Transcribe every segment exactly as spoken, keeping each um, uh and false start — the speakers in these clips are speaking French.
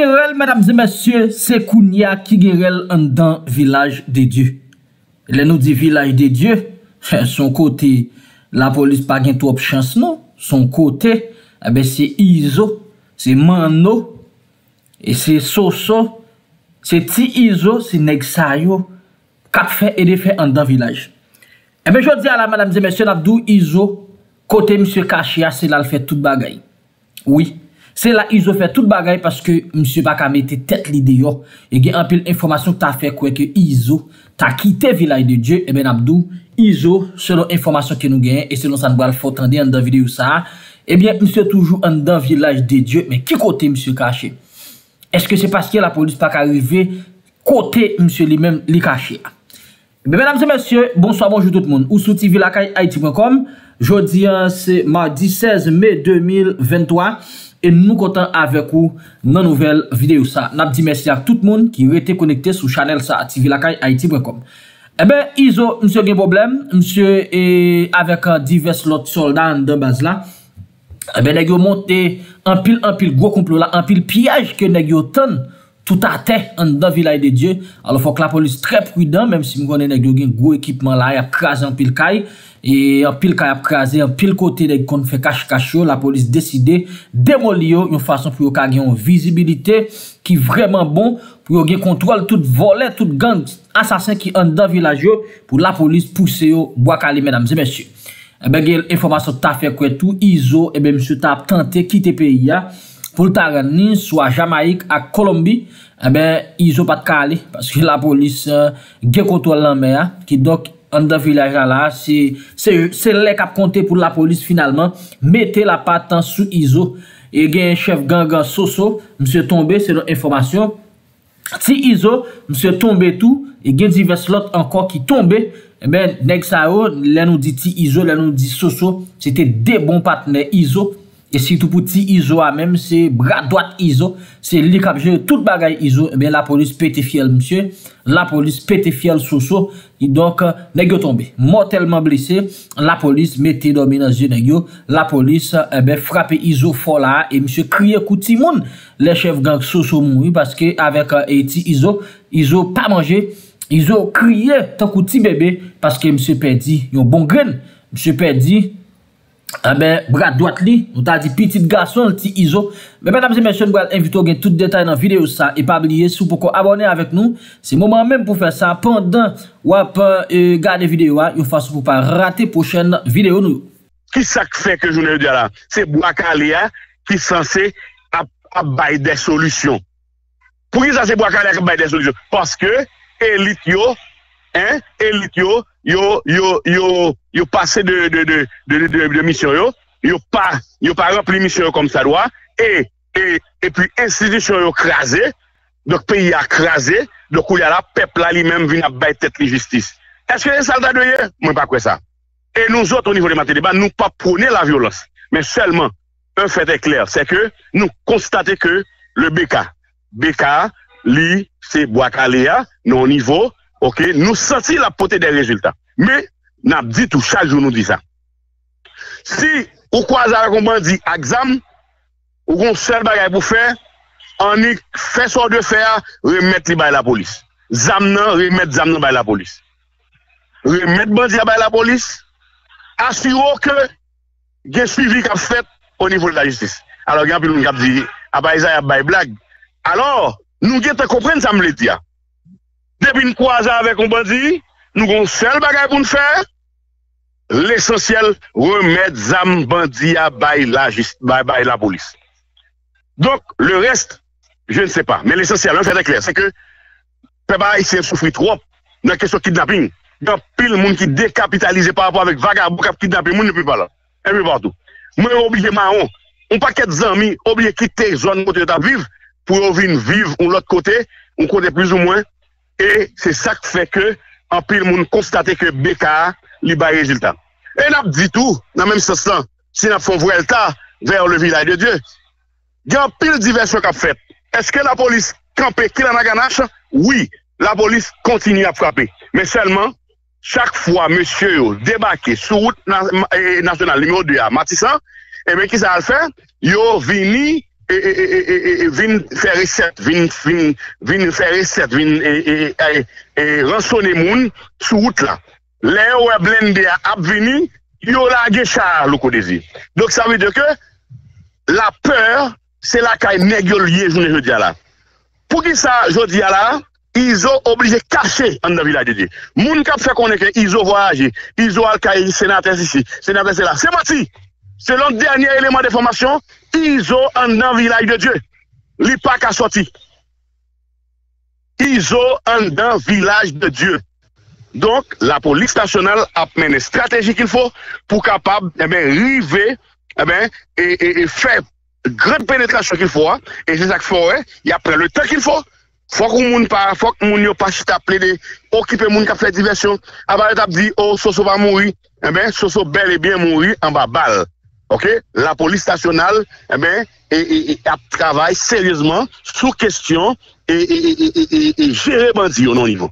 Gerel, mesdames et messieurs, c'est Kounia qui Gerel en dans village des dieux. Les nous dit village des dieux, son côté, la police pas gain trop chance non. Son côté, eh ben c'est Iso, c'est Mano, et c'est Soso, c'est Ti Iso, c'est Nexayo, quatre faits et des faits en dans village. Eh ben je dis à la mesdames et messieurs, Abdou Iso, côté monsieur Kachia, c'est là le fait toute bagaille. Oui. C'est là Iso fait toute bagaille parce que monsieur pas ka mette tête l'idée yo et gen anpil information t'a fait quoi que Iso t'a quitté village de Dieu et ben Abdou Iso selon information que nous gagne et selon ça nous va faut tendre dans vidéo ça et bien monsieur toujours en dans village de Dieu mais qui côté monsieur caché est-ce que c'est parce que la police pas arrivé côté monsieur lui-même li caché ben mesdames et messieurs bonsoir bonjour tout le monde ou sous T V la caille haïti point com jodi c'est mardi seize mai deux mille vingt-trois. Et nous comptons avec vous dans nouvelle vidéo ça. N'a dit merci à tout le monde qui était connecté sur channel ça T V Lakay haïti point com. Eh ben Iso monsieur gen problème, monsieur et avec divers l'autre soldats dans base là. Eh ben nèg yo monté en pile en pile gros complot là, en pile piège que nèg yo tend tout à terre en dans village de Dieu. Alors faut que la police très prudent même si me connais nèg yo gen gros équipement là, y a crasé en pile caille. Et en pile kay ap krasé, en pile côté de kon fait cache cache yo, la police décide démolir yo, une façon pour yo ka gen une visibilité qui vraiment bon pour yo gen contrôle tout volet, tout gang assassin qui en dans village yo pour la police pousser yo bois calé mesdames et messieurs. Et ben gen information t'a fait quoi tout Iso et ben monsieur t'a tenté quitter pays ya pour ta rendre soit Jamaïque à Colombie. Et ben Iso pas de calé parce que la police gen contrôle en mer qui donc en dans village là c'est c'est c'est les cap compter pour la police finalement mettez la patte sous Iso et gain chef gang Soso monsieur tombé c'est l'information si Iso monsieur tombé tout et gain divers l'autre encore qui tombé et ben nèg ça là nous dit ti Iso là nous dit Soso c'était des bons partenaires Iso et surtout pour ti Iso même c'est bras droite Iso c'est lui qui a joué toute bagaille Iso et ben la police pété fiel monsieur la police pété fiel Soso. Et donc, nèg yo tombé, mortellement blessé, la police mettait dormi dans yeux nèg yo, la police eh ben frappé Iso fort là et monsieur crié coup ti moun, les chefs gang Soso mouri parce que avec eh, ti Iso, Iso pas mangé, Iso crié tant coup ti bébé parce que monsieur perdi yon bon grain, monsieur perdi eh ben bras droite li, on t'a dit petit garçon ti Iso. Mais mesdames et messieurs, nous allons inviter à tout détail dans la vidéo ça et pas oublier si vous pouvez abonner avec nous, c'est le moment même pour faire ça pendant ou après regarder la vidéo, il faut pour pas rater prochaine vidéo nous. Qui ça fait que je ne dis là, c'est Boakalia qui est censé apporter des solutions. Pourquoi ça c'est Boakalia qui apporte des solutions? Parce que élite yo, hein, élite yo, yo yo yo yo passé de de de de de mission yo, yo pas yo pas rempli mission comme ça doit. Et, et, et puis, institution est crasée, donc pays a crasé, donc il y a la peuple lui-même vient à battre tête de justice. Est-ce que les soldats de hier? Moi, pas quoi ça. Et nous autres, au niveau de Maté Débat, nous pas prôner la violence. Mais seulement, un fait est clair, c'est que nous constatons que le B K, B K, lui, c'est Boakalia, non niveau, ok, nous sentons la portée des résultats. Mais, nous avons dit tout, chaque jour nous dit ça. Si, ou quoi, ça a dit, examen, ou qu'on seul bagay pour faire, on y fait sort de faire, remettre les bails la police. Zamnan, remettre Zamnan bail la police. Remettre bandit à la police, assurer que, il y a suivi qu'a fait au niveau de la justice. Alors, il y a un peu de gens qui disent, ah bah, il y a des blagues. Alors, nous, nous comprenons ça, me le dit. Depuis une croisée avec un bandit, nous, qu'on seul bagay pour nous faire, l'essentiel, remettre Zamnan bandit à bail la justice, bail la police. Donc, le reste, je ne sais pas. Mais l'essentiel, un fait est clair, c'est que les Haïtiens souffrent trop dans la question de kidnapping. Il y a pile de monde qui décapitalise par rapport avec vagabond qui kidnapping, monde ne peut pas là. Et puis partout. Moi, obligé marron, on pas qu'être amis, obligé quitter zone côté de vivre pour venir vivre ou l'autre côté, on connaît plus ou moins. Et c'est ça qui fait que, en pile monde constate que B K li ba résultat. Et n'a dit tout, dans le même sens là, si n'a font vrai l'état vers le village de Dieu. Il y a pile diversion qu'a fait. Est-ce que la police campe qui la ganache? Oui, la police continue à frapper. Mais seulement, chaque fois, monsieur débarqué sur route nationale numéro deux à Matissan, et bien, qui ça a fait? Yo vini et, et, et, et, et vin faire recette, vin, vin, vin faire recette, vin et, et, et, et rançonner moun sur route là. Là où est blende à vini, il y a des chars, le codésir. Donc ça veut dire que la peur, c'est la caille négolier, je ne dis là. Pour qui ça, je dis là, ils ont obligé de cacher en la village de Dieu. Moun kap fait qu'on est que ils ont voyagé, ils ont alcaï, sénateur ici, sénateur là. C'est parti. Selon le dernier élément de formation, I S O en village de Dieu. L'I P A C a sorti. I S O en village de Dieu. Donc, la police nationale a mené la stratégie qu'il faut pour capable, eh bien, arriver, eh bien, et, et, et faire grande pénétration qu'il faut. Hein. Et c'est ça qu'il faut, hein. Il y a pris le temps qu'il faut. Faut que moun pa, faut que moun yo pa chita plaider, occuper moun qui a fait diversion. Avant, il a dit, oh, Soso va mourir. Eh bien, Soso bel et bien mourir en bas balle. OK, la police nationale, eh bien, et, et, et, travaille sérieusement sous question et, et, et, et, et, et gérer bandit au non-niveau.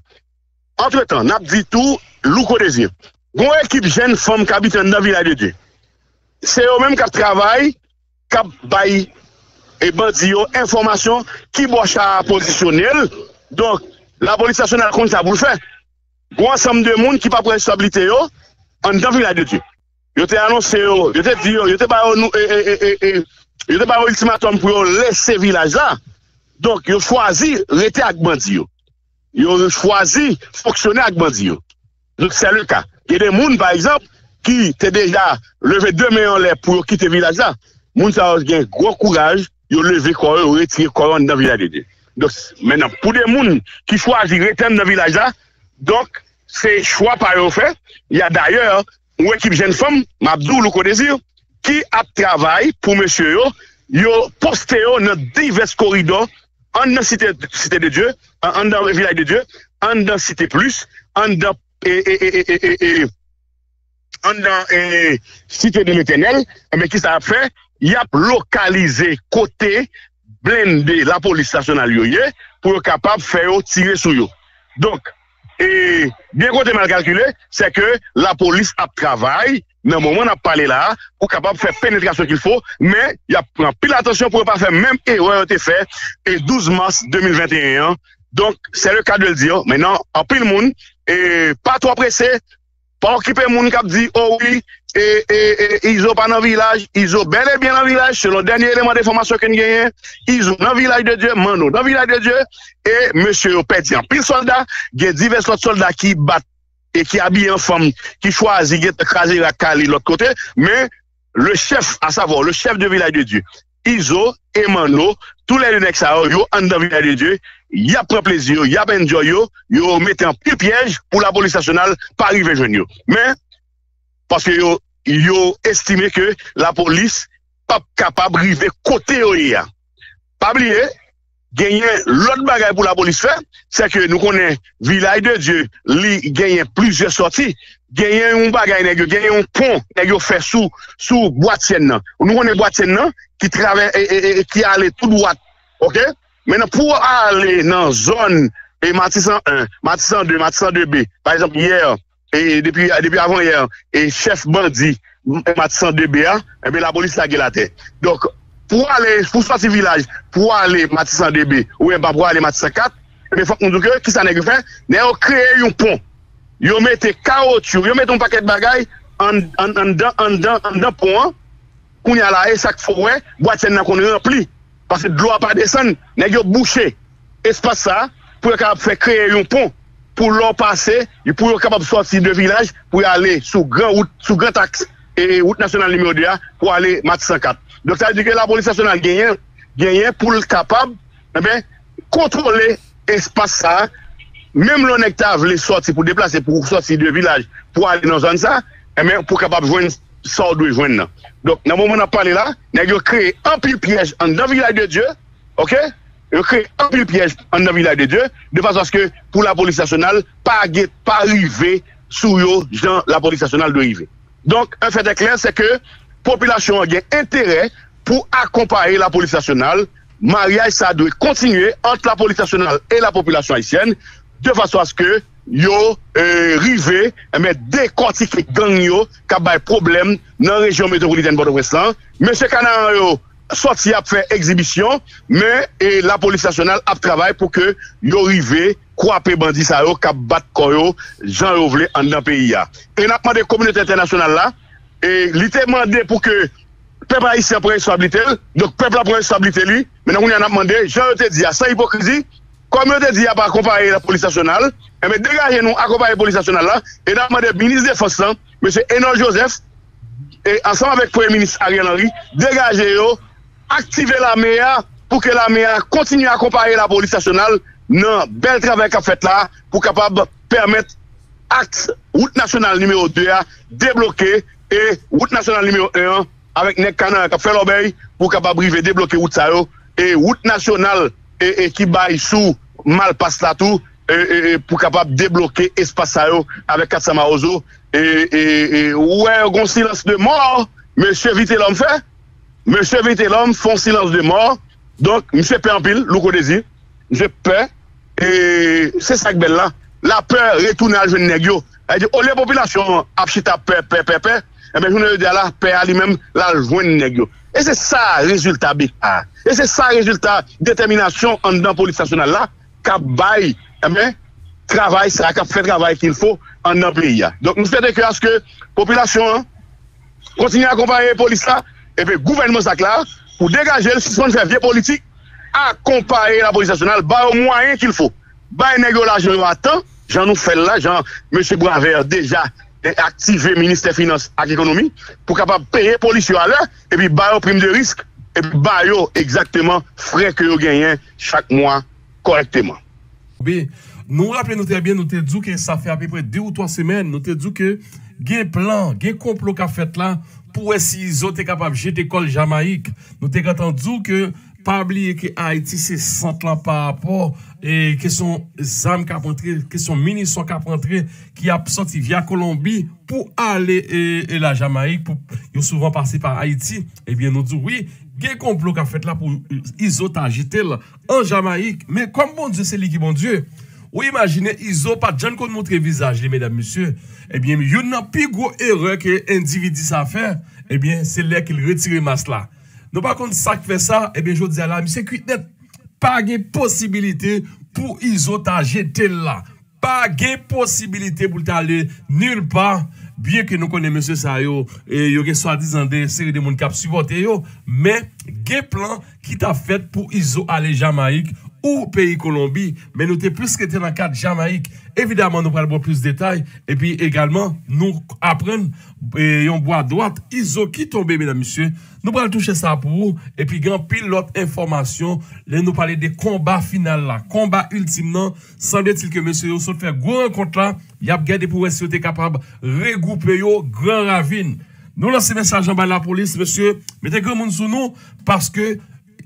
Entre-temps, n'a dit tout, Louko Désir. Gon équipe jeune femme qui habite dans le village de Dieu. C'est eux-mêmes qui travaillent, qui baillent et bandit information qui boche à positionnel. Donc, la police nationale compte ça pour le faire. Gon ensemble de monde qui pas pour responsabilité en dans le village de Dieu. Je t'ai annoncé, je t'ai dit, je t'ai pas je t'ai pas ultimatum pour laisser village là. Donc, je choisis rester avec bandit. Je choisis fonctionner avec bandit. Donc, c'est le cas. Il y a des gens, par exemple, qui t'ont déjà levé deux mains en l'air pour quitter le village là. Les gens ont un gros courage, ils ont levé corps, ils ont retiré corps dans le village. Donc, maintenant, pour des gens qui choisissent rester dans le village là, donc, c'est choix par eux fait. Il y a d'ailleurs une équipe jeune femme, Mabdou Louko Désir, qui a travaillé pour monsieur yo, yo posté yo dans divers corridors, en dans cité, cité de Dieu, en dans village de Dieu, en dans cité plus, en dans eh, eh, eh, eh, eh, eh, eh, cité de l'Éternel, mais qui ça a fait, il a localisé côté blindé la police nationale yoye, pour être capable de faire tirer sur yo. Donc, et bien qu'on mal calculé, c'est que la police a travaillé, dans le moment où on a parlé là, pour capable de faire pénétration qu'il faut, mais il y a pile attention pour ne pas faire même erreur qui a été faite le douze mars deux mille vingt et un. Donc, c'est le cas de le dire. Maintenant, en pile monde, et pas trop pressé, pas occuper le monde qui a dit, oh oui, et, et, et, ils ont pas dans le village, ils ont bel et bien dans le village, selon le dernier élément d'information qu'on gagne, ils ont dans le village de Dieu, Mano dans le village de Dieu, et monsieur Petit, en pile soldat, il y a divers autres soldats qui battent et qui habillent en femme, qui choisissent de craser la Cali de l'autre côté, mais le chef, à savoir le chef de village de Dieu, Iso et Mano, tous les lunettes, ils sont dans le village de Dieu, il y a pris plaisir, il y a enjoy, ils ont mis un petit piège pour la police nationale, pas arriver jeune. Mais, parce que yo, yo estimé que la police pas capable de arriver côté O I A. Pas oublier, gagner l'autre bagaille pour la police faire, c'est que nous connaissons village de Dieu, li gagne plusieurs sorties, gagner un bagaille nèg yo, gagner un pont nèg yo fait sous sous Boitienne. Nous connaissons Boitienne qui traverse et, et, et qui allait tout droit. OK? Maintenant pour aller dans zone et Matissan un, Matissan deux, Matissan deux B, par exemple hier et depuis, depuis avant hier, et chef bandit, Matissan deux B A, et bien la police l'a gué la tête. Donc, pour aller, pour sortir village, pour aller Matissan deux B, ou bien pour aller Matissan quatre, il faut qu'on dise que, qui ça n'est que fait, n'est qu'on crée un pont. Ils mettent caoutchouc, ils mettent un paquet de bagailles, en, en, en, dans, en, dans, en, dans, pont, qu'on y a là, et ça qu'il faut, ouais, boîte, c'est qu'on remplit. Parce que de l'eau à pas descendre, n'est qu'on bouché. Espace ça, pour qu'on fait créer un pont. Pour l'en passer, ils pourront être capables de sortir de village pour aller sous grand route, sous grand axe et route nationale numéro deux pour aller Matissan quatre. Donc ça veut dire que la police nationale gagne, gagne pour être capable, eh bien, contrôler l'espace ça. Même l'onectave les sortir pour déplacer, pour sortir de village, pour aller dans zone ça, eh bien, pour capable de joindre, sort de joindre. Donc, dans le moment où on a parlé là, on a créé un pile piège dans le village de Dieu, ok? Ils créent un pile piège en dans le village de Dieu, de façon à ce que pour la police nationale, pas arriver sous eux, dans la police nationale de arriver. Donc, un fait est clair, c'est que la population a intérêt pour accompagner la police nationale. Mariage, ça doit continuer entre la police nationale et la population haïtienne, de façon à ce que yo euh, rive mais décortiquer gang yo qui a des problèmes dans la région métropolitaine de Port-au-Prince. Monsieur Canaan yo sorti à faire exhibition, mais et la police nationale a travaillé pour que yo arrive croiser bandit ça yo cap battre koyo Jean Yovle en dans pays là. Et n'a demandé communauté internationale là et il demandé pour que peuple haïtien prenne responsabilité, donc peuple prend responsabilité lui. Maintenant on a demandé, Jean te dit sans hypocrisie, comme on te dit pas comparer la police nationale, mais dégagez nous accompagner la police nationale là et n'a demandé ministre de défense là, monsieur Hénon Joseph et ensemble avec premier ministre Ariel Henry, dégagez yo activer la M E A pour que la M E A continue à accompagner la police nationale dans bel travail qu'a fait là pour capable permettre acte route nationale numéro deux à débloquer et route nationale numéro un avec Nek Kanan qu'a fait l'obéi pour capable arriver débloquer route ça et route nationale et, et qui baille sous mal passe là tout et, et, et pour capable débloquer espace ça avec Katsama Ozo et, et, et ouais un silence de mort monsieur vite l'homme fait. Monsieur Vitelhomme font silence de mort. Donc, monsieur Père en pile, Louko Désir, j'ai peur. Et c'est ça que belle là. La peur retourne à jeune négio. Elle dit, oh, les populations, apchita peur, peur, peur, peur. Et bien, je ne dis pas la peur à lui-même, la jeune négio. Et c'est ça, résultat B A. Et c'est ça, résultat, détermination en dedans police nationale là, qu'a bail, eh bien, travail, ça, qu'a fait travail qu'il faut en dedans pays. Donc, nous faisons que à ce que la population continue à accompagner la police là. Et puis, le gouvernement s'acclare pour dégager le système de vie politique, accompagner la police nationale, bah, au moyen qu'il faut. Bah, il négo là, je attends, j'en nous fais là, j'en, M. Boisvert, déjà, activé le ministère des Finances et de l'Économie, pour capable payer les policiers à l'heure, et puis, bah, au prime de risque, et puis, bah, exactement, frais que vous gagnez chaque mois, correctement. Bien, nous rappelons très bien, nous te dit que ça fait à peu près deux ou trois semaines, nous te dit que, il y a un plan, il y a un complot qu'a fait là, pour si ils ont été capables de jeter col Jamaïque, nous avons entendu que, pas oublier que Haïti se sent là par rapport, et que son zam qui a rentré, que son ministre qui a rentré, qui a sorti via Colombie pour aller et, et la Jamaïque, pour ils ont souvent passé par Haïti, et bien nous disons oui, il y a un complot qu'a fait là pour Iso t'agiter en Jamaïque, mais comme bon Dieu, c'est lui qui bon Dieu. Ou imaginez, Iso pas de gens qui ont montré visage, les mesdames, messieurs. Eh bien, il y a une plus grosse erreur que l'individu a fait. Eh bien, c'est là qu'il retire masse là. Donc, par contre, ça qui fait ça, eh bien, je dis à la monsieur Kuitnet, pas de possibilité pour Iso t'a jeté là. Pas de possibilité pour t'aller nulle part. Bien que nous connaissons monsieur Sayo, et il y a soi-disant des séries de monde qui ont supporté, mais il y a un plan qui t'a fait pour Iso aller Jamaïque ou pays Colombie, mais nous sommes plus que dans le cadre Jamaïque. Évidemment, nous parlons plus de détails. Et puis également, nous apprenons, et on boit à droite, Iso qui tombe, mesdames, messieurs. Nous parlons toucher ça pour vous. Et puis, grand pile l'autre information, là, nous parlons des combats final là. Combat ultime, non. Semble-t-il que monsieur, vous fait gros rencontre là. Il y a gardé pour être si capable de regrouper yo grand ravine. Nous lançons message en bas de la police, monsieur. Mettez grand monde sous nous, parce que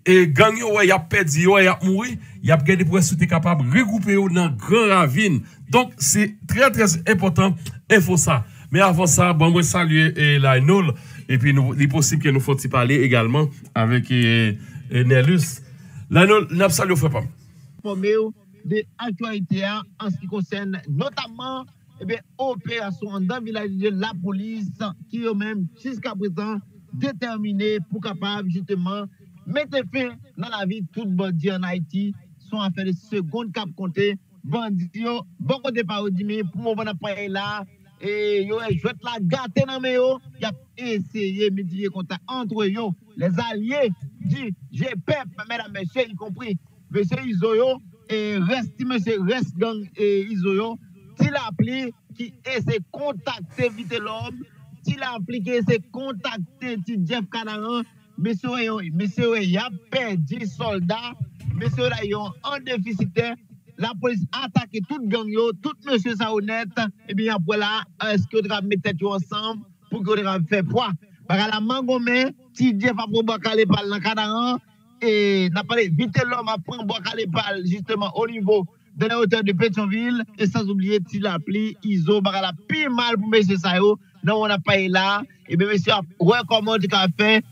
et gang yo y a perdu yo y a mouri y a gardé pour être capable regrouper yo dans grand ravine. Donc c'est très très important info ça. Mais avant ça, bon moi saluer eh, la Nol et puis nous il possible que nous faut parler également avec eh, eh, Nelus. La Nol n'a salué frère pam. De actualité en ce qui concerne notamment eh bien opération dans village de la police qui eux-mêmes jusqu'à présent déterminés pour capable justement mettez fin dans la vie, tout bandit en Haïti sont à faire seconde cap compter bandit beaucoup de parodie pour mon bon appareil là et yo je vais la gâter dans mes yo y a essayé mitiger contact entre yo les alliés du G P mesdames messieurs y compris monsieur Iso yo et reste monsieur reste gang et Iso yo il a appelé qui essaie contacter vite l'homme il a appliqué c'est contacter Jeff Canaran. Monsieur, il y a perdu soldats, monsieur, il y a un déficitaire, la police a attaqué toute gang, tout monsieur Saonet, et bien après là, est-ce que vous avez mis tête ensemble pour que vous avez fait poids? Parce que la mangomé, si Dieu va prendre Bokale Pal dans le Canaran, et n'a pas vite l'homme à prendre Bokale Pal justement au niveau de la hauteur de Pétionville, et sans oublier qu'il a appelé Iso, parce que la pire mal pour monsieur Saonet, non, on n'a pas eu là, et bien monsieur, recommande qu'il a fait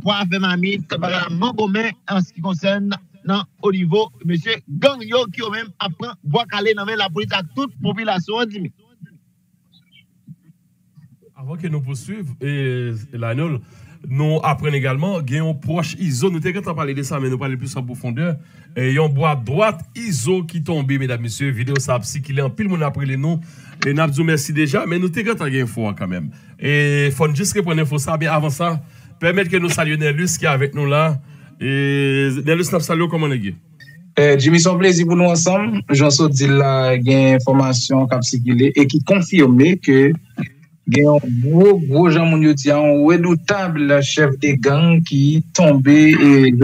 pour faire mamie, la mangomé en ce qui concerne non, au niveau monsieur gang yo qui même apprend bois calé dans la police à toute population. Avant que nous poursuivions, et, et la Nol, nous apprenons également qu'il y a un proche I S O. Nous avons parlé de ça, mais nous parlons plus en profondeur. Il y a un bois droite I S O qui tombe, mesdames, messieurs. Vidéo sapsi qui est en pile, mon après les noms. Et nous avons merci déjà, mais nous avons une fois quand même. Et il faut juste répondre à ça. Mais avant ça, permettre que nous saluions Nelus qui est avec nous là. Et Nelus, nous saluons comment on est. Eh, Jimmy, son plaisir pour nous ensemble. J'en saute dit là, il y a une information et qui confirme que il y a un gros, gros gens, mon Dieu, un redoutable chef de gang qui est tombé et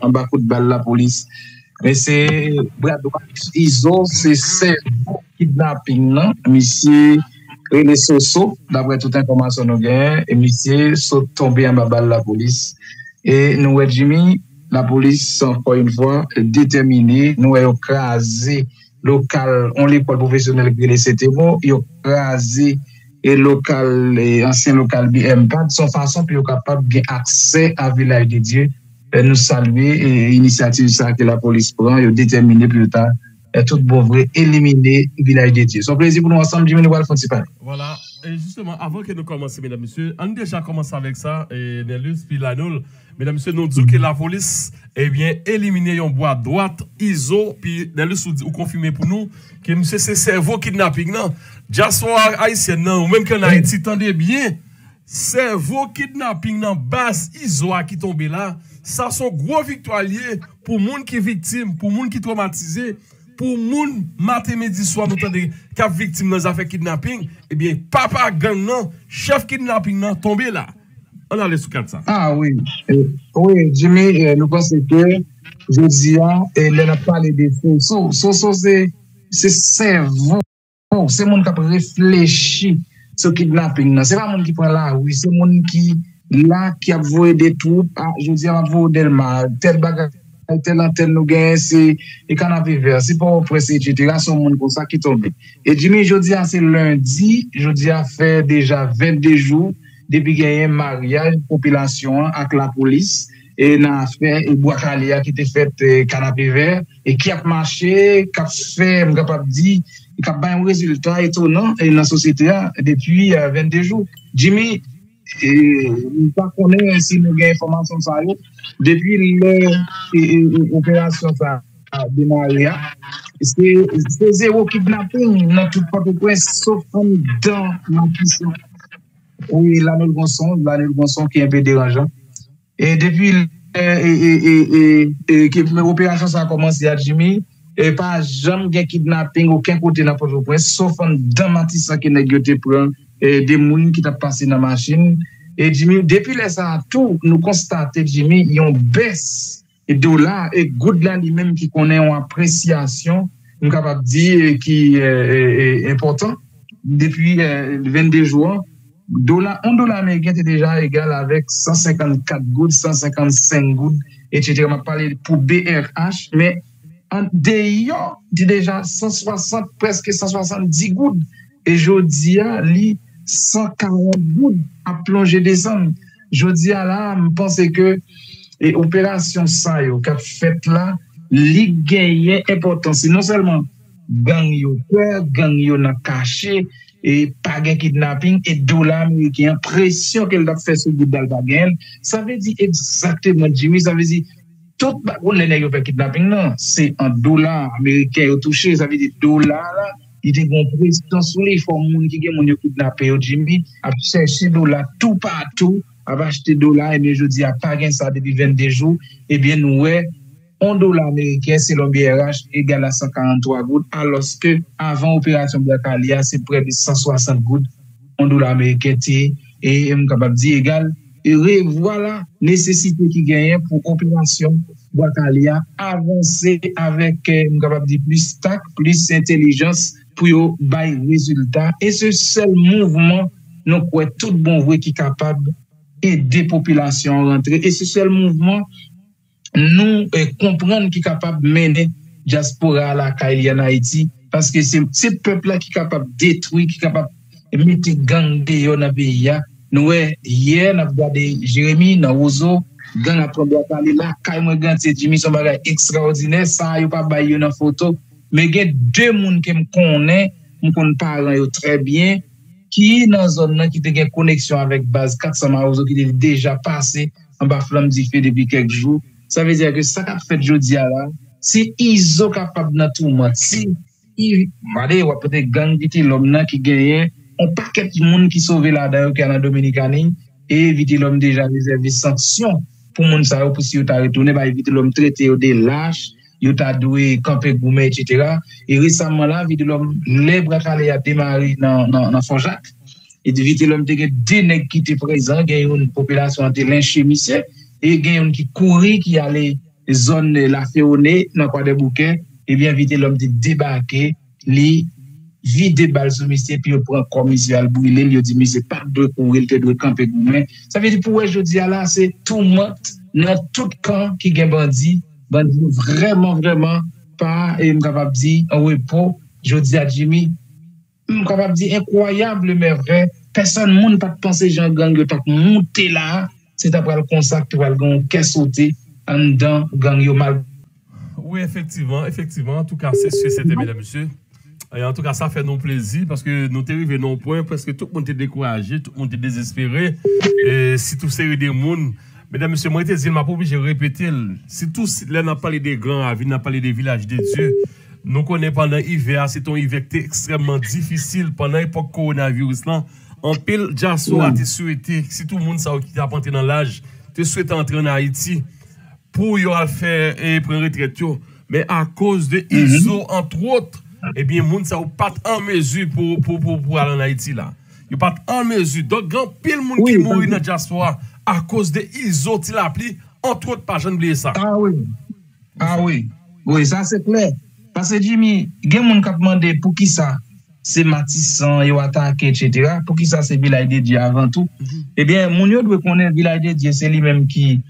en bas de balle la police. Mais c'est Bradois I S O, c'est ce kidnapping, non? Monsieur René Soso, d'après toute information, nous avons, et monsieur sont tombé en bas de balle la police. Et nous, Jimmy, la police, encore une fois, déterminée, nous avons crasé local, on l'école professionnelle, ils ont crasé et local, et ancien local B M P A D, de son façon, puis capable bien accès à Village de Dieu, nous saluer, et initiative ça que la police prend, et déterminer plus tard, et tout bon vrai, éliminer Village de Dieu. C'est un plaisir pour nous ensemble, Jimmy Nouval Fonsipan. Voilà, et justement, avant que nous commencions, mesdames, messieurs, on déjà commence avec ça, et Nelus, puis Lanoul, mesdames, messieurs, nous disons que la police, eh bien, éliminer yon bois droite, I S O, puis Nelus, vous confirmez pour nous, que monsieur, c'est cerveau kidnapping, non? Jassoir haïtienne ou même qu'en Haïti, tendez bien, c'est vos kidnapping dans basse I S O qui tombe là, ça sont gros victorieux pour moun qui victime, pour moun qui traumatisé, pour moun matin midi soir nous tendez cap victime dans affaire kidnapping, eh bien papa gang non, chef kidnapping non tombé là. On a les sous quatre ça. Ah oui. Euh, oui, Jimmy, euh, nous pensons que je dis là et là parler des faux. So, so, so, c'est c'est cerveau. Oh, c'est mon qui réfléchit sur le kidnapping. Ce n'est pas mon qui prend là, oui. C'est mon qui là qui a voué des troupes. Ah, je dis à vous, Delma, tel bagage, tel antenne, nous gagnons, c'est le canapé vert, c'est pas oppressé, et cetera. C'est mon comme ça qui tombe. Et Jimmy, je dis à c'est lundi, je dis à faire déjà vingt-deux jours depuis qu'il y a un mariage, population avec la police. Et dans l'affaire, et Boakalia qui était fait canapé vert, et qui a marché, qui a fait, je ne peux pas dire. Il y a un résultat étonnant dans la société depuis vingt-deux jours. Jimmy, nous ne connaissons pas si nous avons des informations depuis l'opération de Maria. C'est zéro kidnapping dans tout le monde, sauf dans la prison. Oui, l'Anel Gonson, l'Anel Gonson qui est un peu dérangeant. Et depuis l'opération a commencé à Jimmy, et pas jamais kidnapping aucun côté dans Port-au-Prince, sauf en Matissan qui n'a été prendre des mounes qui t'a passé dans la machine. Et Jimmy, depuis les ans, tout, nous constatons, Jimmy, il y a une baisse de dollars et good là lui-même qui connaît une appréciation, nous capable de dire, qui est important. Depuis vingt-deux jours, dollar, un dollar américain est déjà égal avec cent cinquante-quatre gouttes, cent cinquante-cinq gouttes, et cetera. On va parler pour B R H, mais en dehors, il y a déjà cent soixante, presque cent soixante-dix gouttes. Et je dis à lui, cent quarante gouttes à plonger des hommes. Je dis à là, je pense que l'opération ça, qu'a fait là, il gagne importance. Non seulement, gang yo peur, gang yo na caché, et pas de kidnapping, et dollar américain, pression qu'elle a fait sur le bout d'Albagen. Ça veut dire exactement, Jimmy, ça veut dire. Tout le monde qui fait kidnapping, non, c'est en dollars américains touché, ça veut dire dollars, il y a une pression sur les formes qui ont kidnappé, Jimmy, à chercher dollars tout partout, à acheter dollars, et bien je dis, à pas gagner ça depuis vingt-deux jours, et bien nous, un dollar américain, c'est le B R H égal à cent quarante-trois gouttes, alors que avant l'opération Boakalia, c'est près de cent soixante gouttes, un dollar américain, et je suis capable de dire égal. Et revoilà la nécessité qui gagne pour l'opération Boakalia avancer avec euh, plus tact, plus intelligence pour bailler le résultat. Et ce seul mouvement, nous croyons tout bon vrai qui est capable d'aider la population à rentrer. Et ce seul mouvement, nous euh, comprenons qui est capable de mener diaspora à la Kaili en Haïti. Parce que c'est ce peuple-là qui est capable de détruire, qui est capable de mettre gang de dans le pays. Nous, hier, nous avons regardé Jérémy, nous avons Ozo, nous avons parlé là, nous avons regardé Jimmy, son bagage extraordinaire, ça, il n'y a pas de photo. Mais il y a deux personnes qui me connaissent, nous connaissons les parents très bien, qui dans zone qui te connexion avec base quatre cents Marozo qui est déjà passé en bas flamme du feu depuis quelques jours. Ça veut dire que ça qu'a fait jodi là, si ils ont capable de tout mentir, ils malé ou peut-être gang dit l'homme là qui gagne un paquet de monde qui sauvé là dedans qui en Dominicanie et éviter l'homme déjà réservé sanction pour monde ça pour si tu as retourné bah éviter l'homme traité de lâche. Yo t'a doué camper gourmet et cetera et récemment là vite l'homme les braqualé a démarré dans dans dans Fort-Jacques et vite l'homme te deux nèg qui étaient présents gagne une population de lynchemicier et gagne une qui courir qui allait zone la Féonée dans quoi des bouquins et bien vite l'homme te débarquer li vide balle sur monsieur puis il prend comme monsieur al brûler il dit monsieur pas de courir te doit camper gourmet ça veut dire pour aujourd'hui là c'est tout monde dans tout camp qui gagne bandit bandit vraiment, vraiment, pas, et m'capable dire, en repos, je dis à Jimmy, m'capable dire, incroyable, mais vrai, personne, moun, pas de penser, j'en gang, yo, t'as monté là, c'est après le contact, ou algon, qu'est sauté, en dedans, gang, yo, mal. Oui, effectivement, effectivement, en tout cas, c'est ce que c'était, mesdames, messieurs. Et en tout cas, ça fait nos plaisir parce que nous t'es arrivé non point, parce que tout le monde est découragé, tout le monde est désespéré, et si tout c'est des mouns, mesdames, messieurs, moi, je suis obligé de répéter. Si tous les n'a parlé des grands avis, n'a parlé des villages de Dieu, nous connaissons pendant l'hiver, c'est un hiver qui était extrêmement difficile pendant l'époque coronavirus. En pile, Jasso a souhaité, si tout le monde qui t'a apporté dans l'âge, te souhaite entrer en Haïti pour y faire et prendre retraite. Mais à cause de I S O, entre autres, eh bien, les gens ne sont pas en mesure pour, pour, pour, pour aller en Haïti là. Ils ne sont pas en mesure. Donc, grand pile de monde qui mourit dans Jasso, à cause de I S O, il a appelé, entre autres, pas j'en oublié ça. Ah oui. Ah oui. Oui, ça c'est clair. Parce que Jimmy, il y a des gens qui ont demandé pour qui ça, c'est Matissan, ils ont attaqué, et cetera. Pour qui ça, c'est village de Dieu avant tout. Mm-hmm. Eh bien, mon yo doit connaître village de Dieu, c'est lui-même qui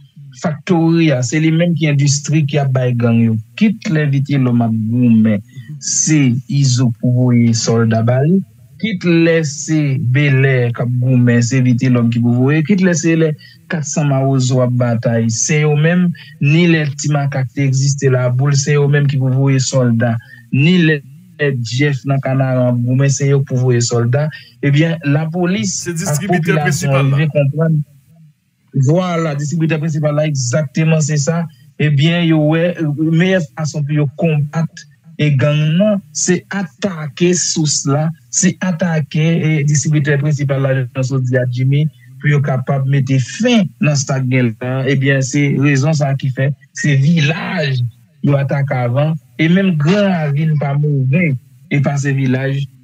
factory, c'est lui-même qui industrie qui a bail gang. Quitte l'éviter l'homme à gourmet, c'est I S O pour les soldats balles. Quitte laisser Belair comme Goumé, c'est vite l'homme qui vous voyez. Quitte laisser les quatre cents Marozo à bataille. C'est eux-mêmes, ni les Timakak qui existent là, boule, c'est eux-mêmes qui vous voyez soldats. Ni les Jeff dans Canara, Goumé, c'est eux pour vous voyez soldats. Eh bien, la police, c'est distributeur principal. Voilà, distributeur principal là, exactement, c'est ça. Eh bien, le meilleur façon pour combattre. Et gang, c'est attaquer sous cela, c'est attaquer et distributeur principal là, dans ce dia Jimmy, pour être capable de mettre fin dans ce gang là. Eh bien, c'est raison ça qui fait, c'est village, ils attaquent avant, et même grand ville pas mauvais, et pas ces villages,